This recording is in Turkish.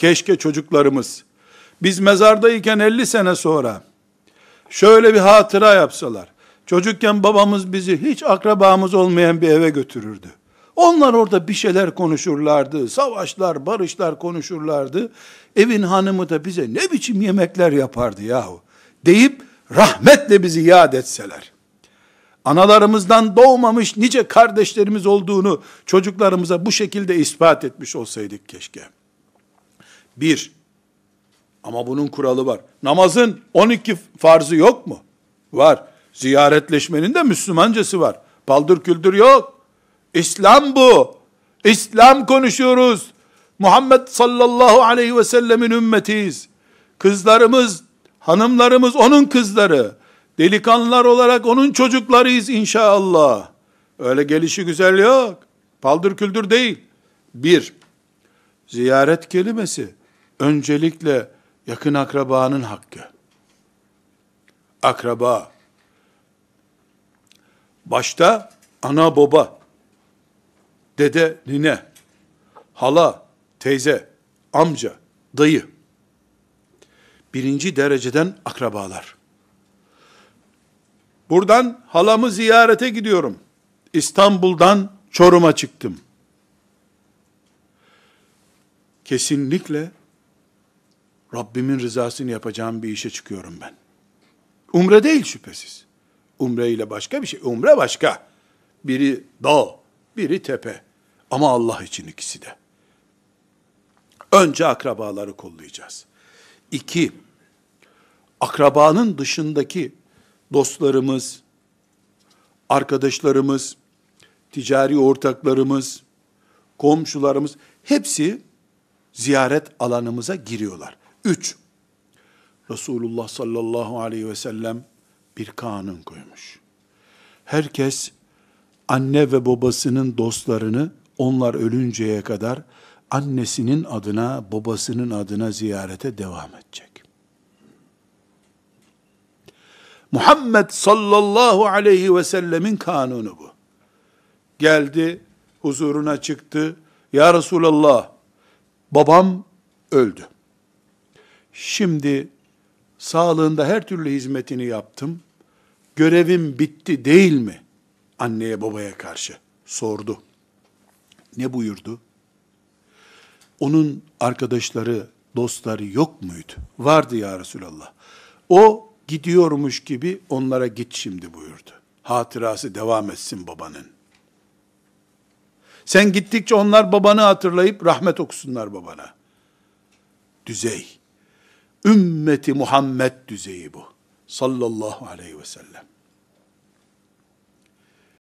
Keşke çocuklarımız biz mezardayken 50 sene sonra şöyle bir hatıra yapsalar. Çocukken babamız bizi hiç akrabamız olmayan bir eve götürürdü. Onlar orada bir şeyler konuşurlardı. Savaşlar, barışlar konuşurlardı. Evin hanımı da bize ne biçim yemekler yapardı yahu deyip rahmetle bizi yad etseler. Analarımızdan doğmamış nice kardeşlerimiz olduğunu çocuklarımıza bu şekilde ispat etmiş olsaydık keşke. Ama bunun kuralı var. Namazın 12 farzı yok mu? Var. Ziyaretleşmenin de Müslümancası var. Paldır küldür yok. İslam bu. İslam konuşuyoruz. Muhammed sallallahu aleyhi ve sellemin ümmetiyiz. Kızlarımız, hanımlarımız onun kızları. Delikanlılar olarak onun çocuklarıyız inşallah. Öyle gelişi güzel yok. Paldır küldür değil. Ziyaret kelimesi öncelikle yakın akrabanın hakkı. Akraba. Başta ana baba, dede nine, hala, teyze, amca, dayı. Birinci dereceden akrabalar. Buradan halamı ziyarete gidiyorum. İstanbul'dan Çorum'a çıktım. Kesinlikle Rabbimin rızasını yapacağım bir işe çıkıyorum ben. Umre değil şüphesiz. Umre ile başka bir şey. Umre başka. Biri dağ, biri tepe. Ama Allah için ikisi de. Önce akrabaları kollayacağız. 2. Akrabanın dışındaki dostlarımız, arkadaşlarımız, ticari ortaklarımız, komşularımız hepsi ziyaret alanımıza giriyorlar. 3. Resulullah sallallahu aleyhi ve sellem bir kanun koymuş. Herkes anne ve babasının dostlarını onlar ölünceye kadar annesinin adına, babasının adına ziyarete devam edecek. Muhammed sallallahu aleyhi ve sellemin kanunu bu. Geldi, huzuruna çıktı. Ya Resulallah, babam öldü. Şimdi sağlığında her türlü hizmetini yaptım. Görevim bitti değil mi? Anneye babaya karşı sordu. Ne buyurdu? Onun arkadaşları, dostları yok muydu? Vardı ya Resulallah. O gidiyormuş gibi onlara git şimdi buyurdu. Hatırası devam etsin babanın. Sen gittikçe onlar babanı hatırlayıp rahmet okusunlar babana. Düzey. Ümmeti Muhammed düzeyi bu. Sallallahu aleyhi ve sellem.